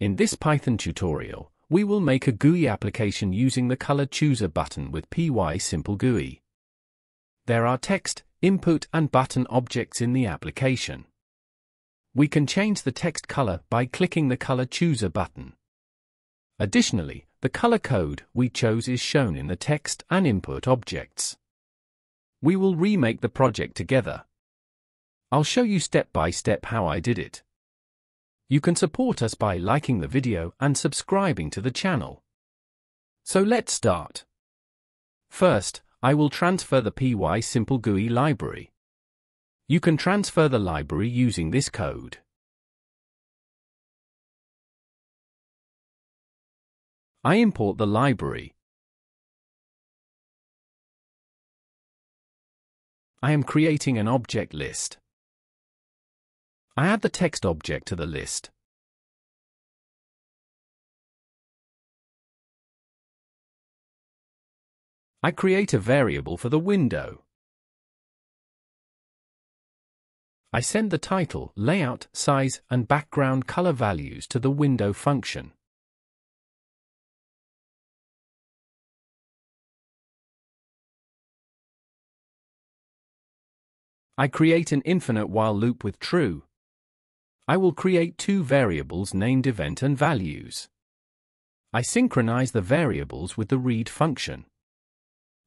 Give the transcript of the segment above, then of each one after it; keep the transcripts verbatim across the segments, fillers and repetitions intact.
In this Python tutorial, we will make a G U I application using the Color Chooser button with PySimpleGUI. There are text, input and button objects in the application. We can change the text color by clicking the Color Chooser button. Additionally, the color code we chose is shown in the text and input objects. We will remake the project together. I'll show you step by step how I did it. You can support us by liking the video and subscribing to the channel. So let's start. First, I will transfer the PySimpleGUI library. You can transfer the library using this code. I import the library. I am creating an object list. I add the text object to the list. I create a variable for the window. I send the title, layout, size, and background color values to the window function. I create an infinite while loop with true. I will create two variables named event and values. I synchronize the variables with the read function.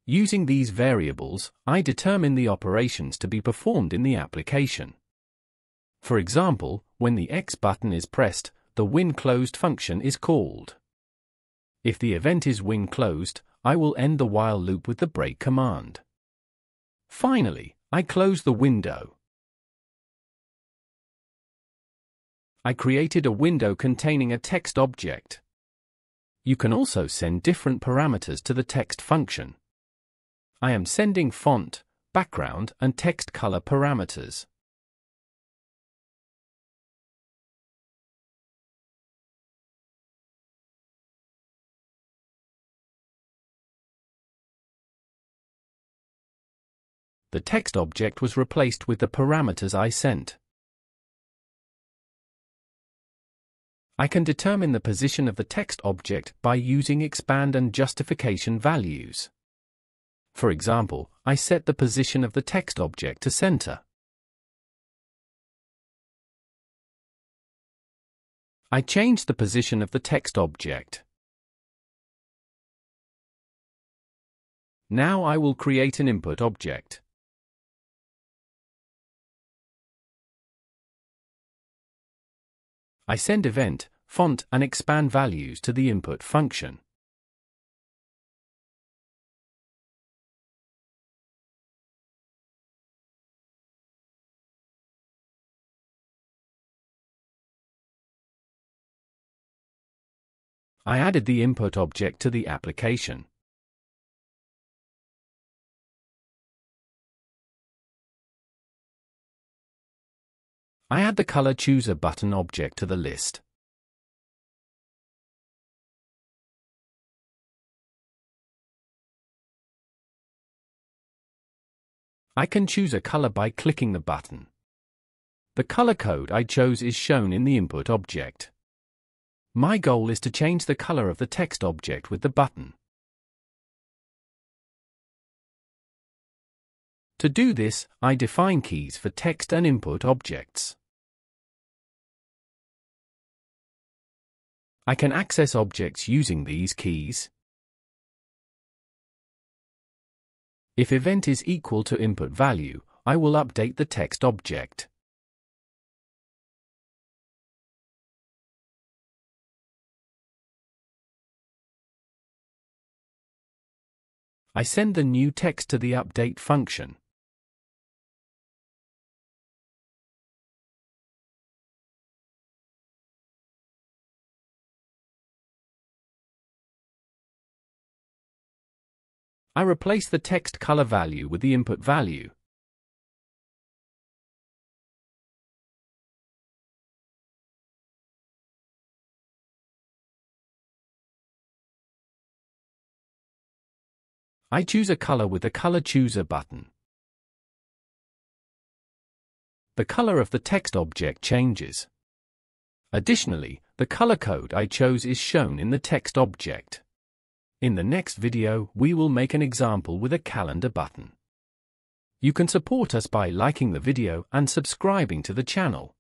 Using these variables, I determine the operations to be performed in the application. For example, when the X button is pressed, the WIN_CLOSED function is called. If the event is WIN_CLOSED, I will end the while loop with the break command. Finally, I close the window. I created a window containing a text object. You can also send different parameters to the text function. I am sending font, background, and text color parameters. The text object was replaced with the parameters I sent. I can determine the position of the text object by using expand and justification values. For example, I set the position of the text object to center. I change the position of the text object. Now I will create an input object. I send event, font, and expand values to the input function. I added the input object to the application. I add the Color Chooser button object to the list. I can choose a color by clicking the button. The color code I chose is shown in the input object. My goal is to change the color of the text object with the button. To do this, I define keys for text and input objects. I can access objects using these keys. If event is equal to input value, I will update the text object. I send the new text to the update function. I replace the text color value with the input value. I choose a color with the Color Chooser button. The color of the text object changes. Additionally, the color code I chose is shown in the text object. In the next video, we will make an example with a calendar button. You can support us by liking the video and subscribing to the channel.